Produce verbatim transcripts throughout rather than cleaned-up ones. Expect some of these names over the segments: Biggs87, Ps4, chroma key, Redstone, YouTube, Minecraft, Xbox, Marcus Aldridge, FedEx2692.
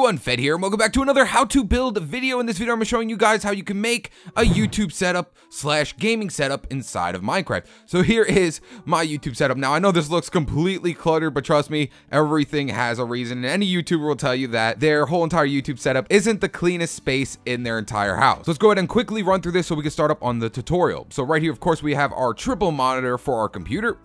everyone, Fed here, and welcome back to another how to build video. In this video, I'm showing you guys how you can make a YouTube setup slash gaming setup inside of Minecraft. So here is my YouTube setup. Now, I know this looks completely cluttered, but trust me, everything has a reason. And any YouTuber will tell you that their whole entire YouTube setup isn't the cleanest space in their entire house. So let's go ahead and quickly run through this so we can start up on the tutorial. So right here, of course, we have our triple monitor for our computer.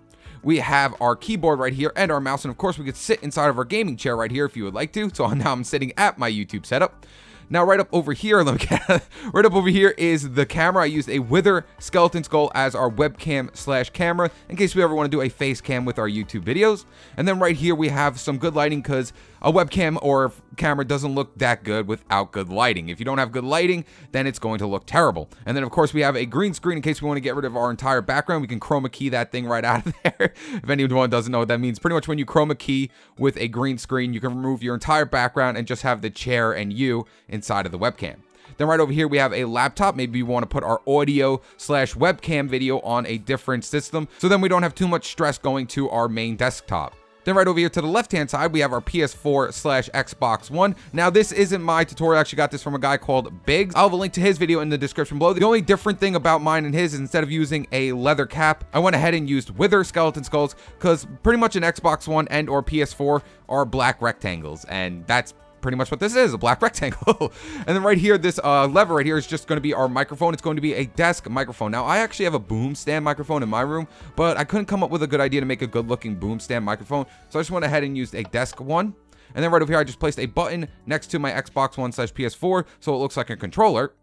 We have our keyboard right here and our mouse, and of course we could sit inside of our gaming chair right here if you would like to. So now I'm sitting at my YouTube setup. Now right up over here, let me get, right up over here is the camera. I used a Wither skeleton skull as our webcam slash camera in case we ever want to do a face cam with our YouTube videos. And then right here we have some good lighting because a webcam or camera doesn't look that good without good lighting. If you don't have good lighting, then it's going to look terrible. And then of course we have a green screen in case we want to get rid of our entire background. We can chroma key that thing right out of there. If anyone doesn't know what that means, pretty much when you chroma key with a green screen, you can remove your entire background and just have the chair and you inside of the webcam. Then right over here we have a laptop. Maybe we want to put our audio slash webcam video on a different system, so then we don't have too much stress going to our main desktop. Then right over here to the left hand side we have our P S four slash Xbox One. Now this isn't my tutorial, I actually got this from a guy called Biggs. I'll have a link to his video in the description below. The only different thing about mine and his is instead of using a leather cap, I went ahead and used Wither skeleton skulls because pretty much an Xbox One and or P S four are black rectangles, and that's pretty much what this is, a black rectangle. And then right here, this uh, lever right here is just going to be our microphone. It's going to be a desk microphone. Now, I actually have a boom stand microphone in my room, but I couldn't come up with a good idea to make a good looking boom stand microphone. So I just went ahead and used a desk one. And then right over here, I just placed a button next to my Xbox One slash P S four, so it looks like a controller.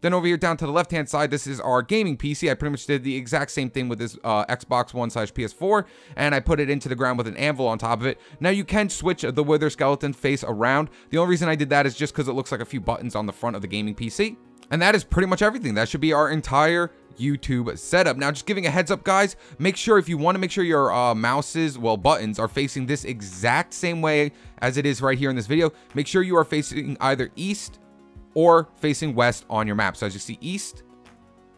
Then over here down to the left hand side, this is our gaming P C. I pretty much did the exact same thing with this uh, Xbox One slash P S four, and I put it into the ground with an anvil on top of it. Now you can switch the Wither skeleton face around. The only reason I did that is just because it looks like a few buttons on the front of the gaming P C. And that is pretty much everything. That should be our entire YouTube setup. Now, just giving a heads up, guys, make sure if you want to make sure your uh, mouses, well, buttons are facing this exact same way as it is right here in this video. Make sure you are facing either east or facing west on your map. So as you see east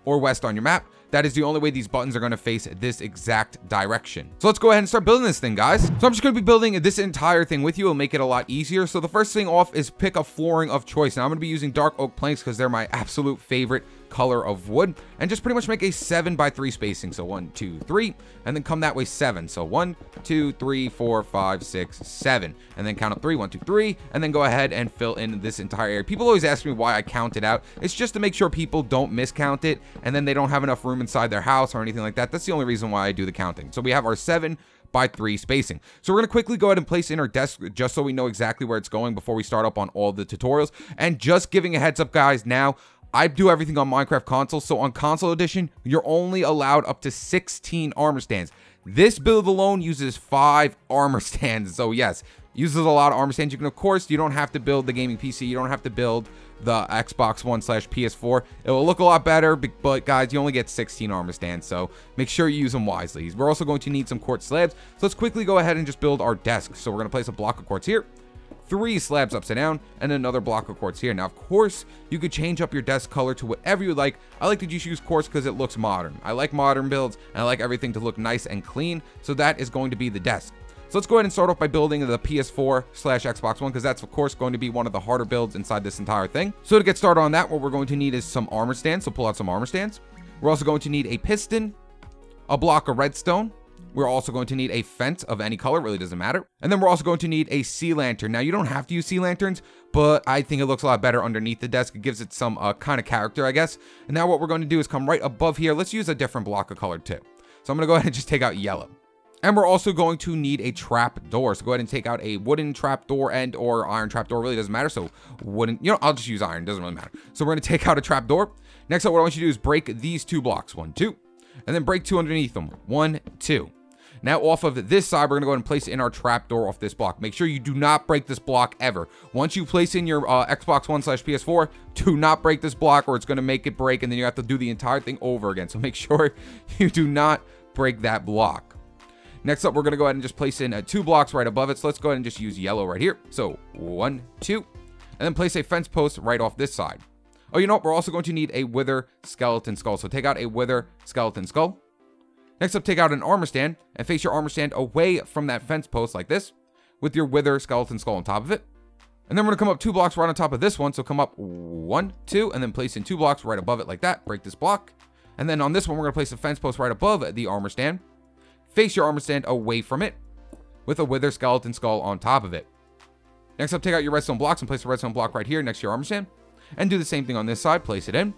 or west on your map, that is the only way these buttons are going to face this exact direction. So let's go ahead and start building this thing, guys. So I'm just going to be building this entire thing with you. It'll make it a lot easier. So the first thing off is pick a flooring of choice. Now I'm going to be using dark oak planks because they're my absolute favorite color of wood, and just pretty much make a seven by three spacing. So one, two, three, and then come that way seven. So one, two, three, four, five, six, seven, and then count up three, one, two, three, and then go ahead and fill in this entire area. People always ask me why I count it out. It's just to make sure people don't miscount it, and then they don't have enough room inside their house or anything like that. That's the only reason why I do the counting. So we have our seven by three spacing. So we're gonna quickly go ahead and place in our desk just so we know exactly where it's going before we start up on all the tutorials. And just giving a heads up, guys, now, I do everything on Minecraft console, so on console edition, you're only allowed up to sixteen armor stands. This build alone uses five armor stands, so yes, uses a lot of armor stands. You can, of course, you don't have to build the gaming P C, you don't have to build the Xbox One slash P S four. It will look a lot better, but guys, you only get sixteen armor stands, so make sure you use them wisely. We're also going to need some quartz slabs, so let's quickly go ahead and just build our desk. So we're going to place a block of quartz here, three slabs upside down, and another block of quartz here. Now, of course, you could change up your desk color to whatever you like. I like to just use quartz because it looks modern. I like modern builds, and I like everything to look nice and clean, so that is going to be the desk. So let's go ahead and start off by building the P S four slash Xbox One because that's, of course, going to be one of the harder builds inside this entire thing. So to get started on that, what we're going to need is some armor stands, so pull out some armor stands. We're also going to need a piston, a block of redstone. We're also going to need a fence of any color, really doesn't matter. And then we're also going to need a sea lantern. Now, you don't have to use sea lanterns, but I think it looks a lot better underneath the desk. It gives it some uh, kind of character, I guess. And now what we're going to do is come right above here. Let's use a different block of color too. So I'm going to go ahead and just take out yellow. And we're also going to need a trap door. So go ahead and take out a wooden trap door and or iron trap door. Really doesn't matter. So wooden, you know, I'll just use iron. Doesn't really matter. So we're going to take out a trap door. Next up, what I want you to do is break these two blocks. One, two. And then break two underneath them. One, two. Now off of this side, we're going to go ahead and place in our trapdoor off this block. Make sure you do not break this block ever. Once you place in your uh, Xbox One slash P S four, do not break this block or it's going to make it break and then you have to do the entire thing over again. So make sure you do not break that block. Next up, we're going to go ahead and just place in uh, two blocks right above it. So let's go ahead and just use yellow right here. So one, two, and then place a fence post right off this side. Oh, you know what? We're also going to need a Wither skeleton skull. So take out a Wither skeleton skull. Next up, take out an armor stand and face your armor stand away from that fence post like this with your Wither skeleton skull on top of it. And then we're gonna come up two blocks right on top of this one. So come up one, two, and then place in two blocks right above it like that. Break this block. And then on this one, we're gonna place a fence post right above the armor stand. Face your armor stand away from it with a wither skeleton skull on top of it. Next up, take out your redstone blocks and place a redstone block right here next to your armor stand. And do the same thing on this side, place it in.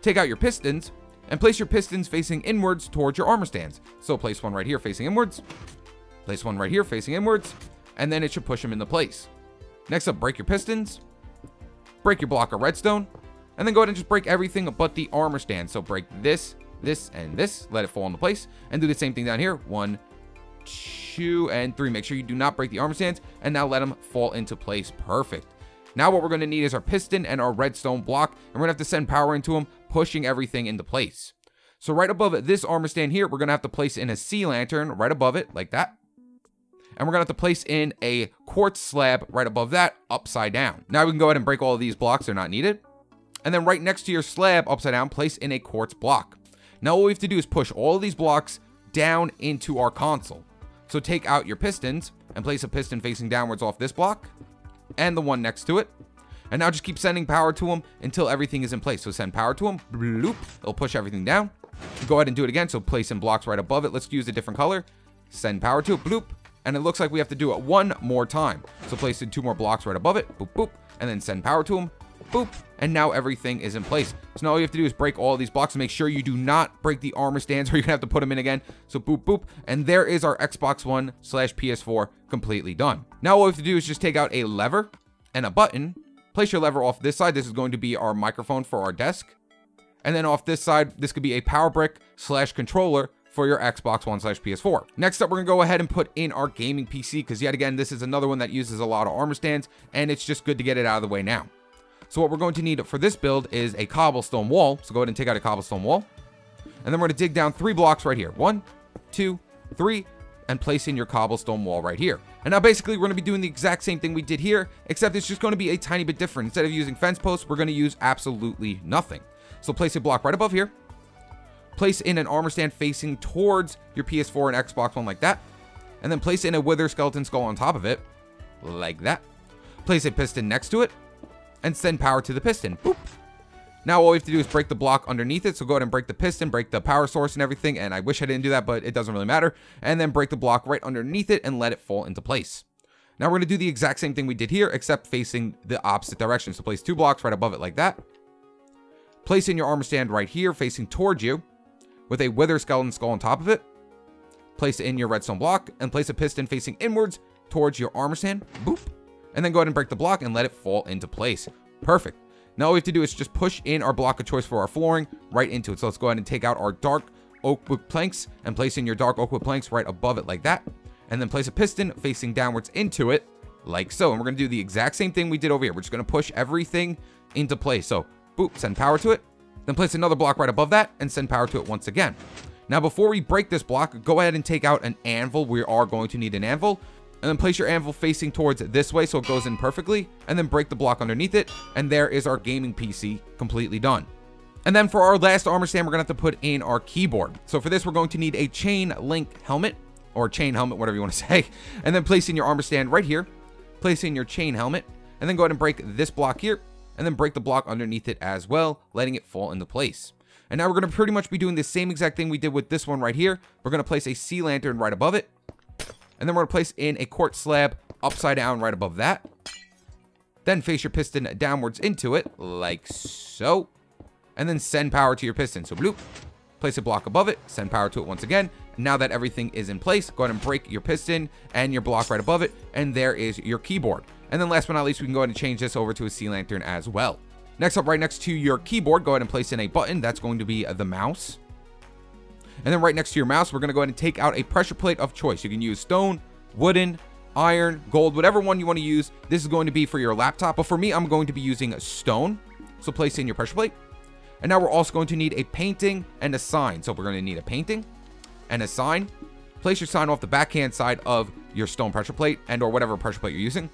Take out your pistons and place your pistons facing inwards towards your armor stands. So place one right here facing inwards, place one right here facing inwards, and then it should push them into place. Next up, break your pistons, break your block of redstone, and then go ahead and just break everything but the armor stand. So break this, this, and this, let it fall into place, and do the same thing down here, one, two, and three. Make sure you do not break the armor stands, and now let them fall into place, perfect. Now what we're gonna need is our piston and our redstone block, and we're gonna have to send power into them, pushing everything into place. So right above this armor stand here, we're gonna have to place in a sea lantern right above it, like that. And we're gonna have to place in a quartz slab right above that, upside down. Now we can go ahead and break all of these blocks, they're not needed. And then right next to your slab, upside down, place in a quartz block. Now all we have to do is push all of these blocks down into our console. So take out your pistons and place a piston facing downwards off this block and the one next to it. And now just keep sending power to them until everything is in place. So send power to them, bloop, it'll push everything down. Go ahead and do it again, so place in blocks right above it. Let's use a different color. Send power to it, bloop, and it looks like we have to do it one more time. So place in two more blocks right above it, boop, boop, and then send power to them, boop, and now everything is in place. So now all you have to do is break all these blocks and make sure you do not break the armor stands or you're gonna have to put them in again. So boop, boop, and there is our Xbox One slash P S four completely done. Now all we have to do is just take out a lever and a button, place your lever off this side. This is going to be our microphone for our desk. And then off this side, this could be a power brick slash controller for your Xbox One slash P S four. Next up, we're gonna go ahead and put in our gaming P C, because yet again, this is another one that uses a lot of armor stands, and it's just good to get it out of the way now. So what we're going to need for this build is a cobblestone wall. So go ahead and take out a cobblestone wall. And then we're gonna dig down three blocks right here. One, two, three, and place in your cobblestone wall right here. And now basically we're gonna be doing the exact same thing we did here, except it's just gonna be a tiny bit different. Instead of using fence posts, we're gonna use absolutely nothing. So place a block right above here. Place in an armor stand facing towards your P S four and Xbox One like that. And then place in a wither skeleton skull on top of it, like that. Place a piston next to it, and send power to the piston, boop. Now all we have to do is break the block underneath it. So go ahead and break the piston, break the power source and everything. And I wish I didn't do that, but it doesn't really matter. And then break the block right underneath it and let it fall into place. Now we're gonna do the exact same thing we did here, except facing the opposite direction. So place two blocks right above it like that. Place in your armor stand right here, facing towards you with a wither skeleton skull on top of it. Place in your redstone block and place a piston facing inwards towards your armor stand, boop. And then go ahead and break the block and let it fall into place, perfect. Now all we have to do is just push in our block of choice for our flooring right into it. So let's go ahead and take out our dark oak wood planks and place in your dark oak wood planks right above it like that. And then place a piston facing downwards into it like so. And we're gonna do the exact same thing we did over here. We're just gonna push everything into place. So boop, send power to it. Then place another block right above that and send power to it once again. Now before we break this block, go ahead and take out an anvil. We are going to need an anvil. And then place your anvil facing towards it this way so it goes in perfectly, and then break the block underneath it, and there is our gaming P C completely done. And then for our last armor stand, we're gonna have to put in our keyboard. So for this, we're going to need a chain link helmet, or chain helmet, whatever you wanna say, and then place in your armor stand right here, place in your chain helmet, and then go ahead and break this block here, and then break the block underneath it as well, letting it fall into place. And now we're gonna pretty much be doing the same exact thing we did with this one right here. We're gonna place a sea lantern right above it, and then we're gonna place in a quartz slab upside down right above that. Then face your piston downwards into it, like so. And then send power to your piston, so bloop. Place a block above it, send power to it once again. Now that everything is in place, go ahead and break your piston and your block right above it, and there is your keyboard. And then last but not least, we can go ahead and change this over to a sea lantern as well. Next up, right next to your keyboard, go ahead and place in a button. That's going to be the mouse. And then right next to your mouse, we're gonna go ahead and take out a pressure plate of choice. You can use stone, wooden, iron, gold, whatever one you wanna use. This is going to be for your laptop, but for me, I'm going to be using stone. So place in your pressure plate. And now we're also going to need a painting and a sign. So we're gonna need a painting and a sign. Place your sign off the backhand side of your stone pressure plate and or whatever pressure plate you're using.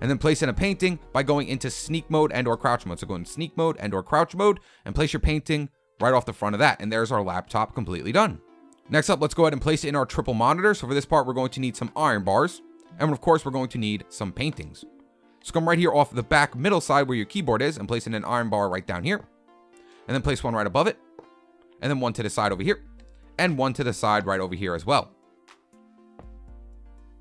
And then place in a painting by going into sneak mode and or crouch mode. So go in sneak mode and or crouch mode and place your painting right off the front of that. And there's our laptop completely done. Next up, let's go ahead and place it in our triple monitor. So for this part, we're going to need some iron bars. And of course, we're going to need some paintings. So come right here off the back middle side where your keyboard is and place in an iron bar right down here. And then place one right above it. And then one to the side over here. And one to the side right over here as well.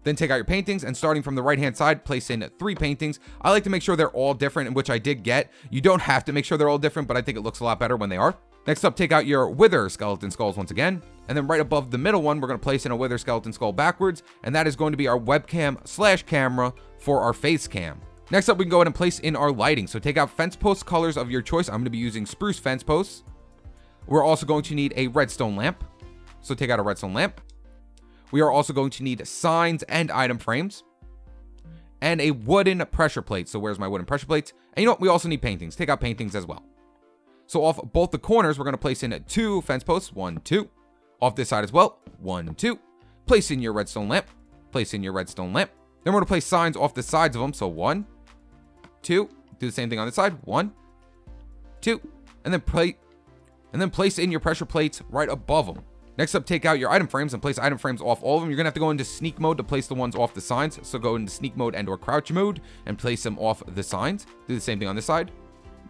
Then take out your paintings, and starting from the right hand side, place in three paintings. I like to make sure they're all different, which I did get. You don't have to make sure they're all different, but I think it looks a lot better when they are. Next up, take out your wither skeleton skulls once again. And then right above the middle one, we're going to place in a wither skeleton skull backwards. And that is going to be our webcam slash camera for our face cam. Next up, we can go ahead and place in our lighting. So take out fence post colors of your choice. I'm going to be using spruce fence posts. We're also going to need a redstone lamp. So take out a redstone lamp. We are also going to need signs and item frames. And a wooden pressure plate. So where's my wooden pressure plates? And you know what? We also need paintings. Take out paintings as well. So off both the corners, we're going to place in two fence posts. One, two. Off this side as well. One, two. Place in your redstone lamp. Place in your redstone lamp. Then we're going to place signs off the sides of them. So one, two. Do the same thing on this side. One, two. And then, plate, and then place in your pressure plates right above them. Next up, take out your item frames and place item frames off all of them. You're going to have to go into sneak mode to place the ones off the signs. So go into sneak mode and or crouch mode and place them off the signs. Do the same thing on this side.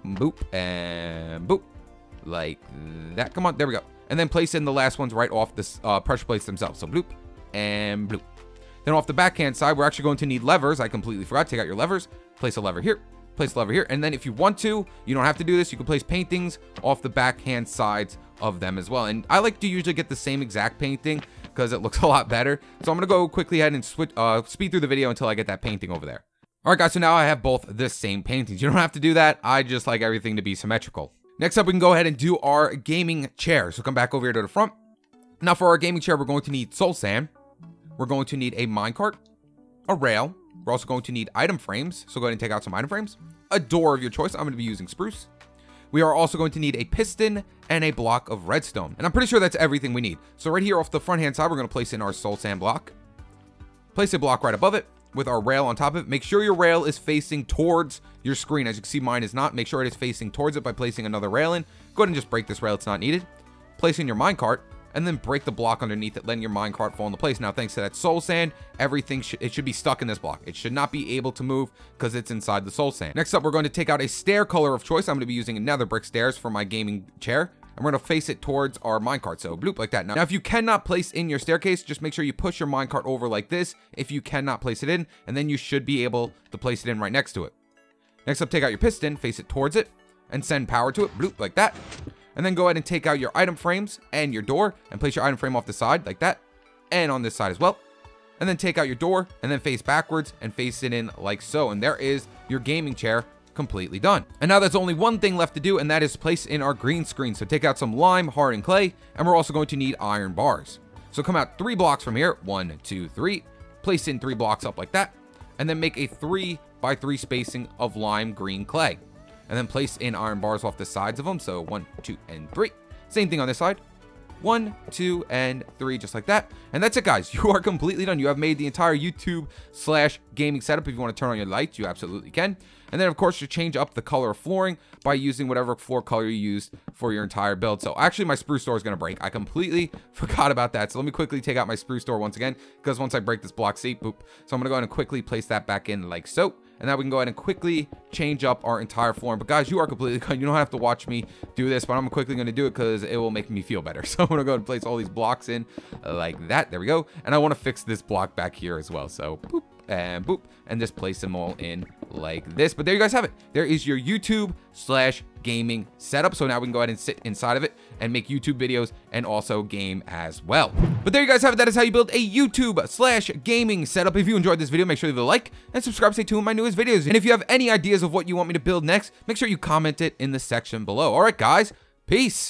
Boop and boop. Like that. Come on. There we go. And then place in the last ones right off the uh, pressure plates themselves. So bloop and bloop. Then off the backhand side, we're actually going to need levers. I completely forgot. Take out your levers. Place a lever here. Place a lever here. And then if you want to, you don't have to do this. You can place paintings off the backhand sides of them as well. And I like to usually get the same exact painting because it looks a lot better. So I'm going to go quickly ahead and switch, uh, speed through the video until I get that painting over there. All right, guys. So now I have both the same paintings. You don't have to do that. I just like everything to be symmetrical. Next up, we can go ahead and do our gaming chair. So come back over here to the front. Now for our gaming chair, we're going to need soul sand. We're going to need a minecart, a rail. We're also going to need item frames. So go ahead and take out some item frames. A door of your choice. I'm going to be using spruce. We are also going to need a piston and a block of redstone. And I'm pretty sure that's everything we need. So right here off the front hand side, we're going to place in our soul sand block. Place a block right above it with our rail on top of it. Make sure your rail is facing towards your screen. As you can see, mine is not. Make sure it is facing towards it by placing another rail in. Go ahead and just break this rail. It's not needed. Place in your minecart and then break the block underneath it, letting your minecart fall into place. Now, thanks to that soul sand, everything sh it should be stuck in this block. It should not be able to move because it's inside the soul sand. Next up, we're going to take out a stair color of choice. I'm going to be using nether brick stairs for my gaming chair, and we're going to face it towards our minecart. So bloop, like that. Now, now, if you cannot place in your staircase, just make sure you push your minecart over like this if you cannot place it in, and then you should be able to place it in right next to it. Next up, take out your piston, face it towards it, and send power to it. Bloop, like that. And then go ahead and take out your item frames and your door and place your item frame off the side like that and on this side as well. And then take out your door and then face backwards and face it in like so. And there is your gaming chair completely done. And now there's only one thing left to do, and that is place in our green screen. So take out some lime, hardened clay, and we're also going to need iron bars. So come out three blocks from here. One, two, three. Place in three blocks up like that. And then make a three by three spacing of lime green clay. And then place in iron bars off the sides of them. So one, two, and three. Same thing on this side. One, two, and three, just like that. And that's it, guys. You are completely done. You have made the entire YouTube slash gaming setup. If you want to turn on your lights, you absolutely can. And then, of course, you change up the color of flooring by using whatever floor color you used for your entire build. So actually, my spruce door is going to break. I completely forgot about that. So let me quickly take out my spruce door once again, because once I break this block, see, boop. So I'm going to go ahead and quickly place that back in like so. And now we can go ahead and quickly change up our entire flooring. But guys, you are completely done. You don't have to watch me do this, but I'm quickly going to do it because it will make me feel better. So I'm going to go ahead and place all these blocks in like that. There we go. And I want to fix this block back here as well. So boop and boop and just place them all in like this. But there you guys have it. There is your YouTube slash gaming setup. So now we can go ahead and sit inside of it and make YouTube videos and also game as well. But there you guys have it. That is how you build a YouTube slash gaming setup. If you enjoyed this video, make sure you leave a like and subscribe to stay tuned to my newest videos. And if you have any ideas of what you want me to build next, make sure you comment it in the section below. All right, guys, peace.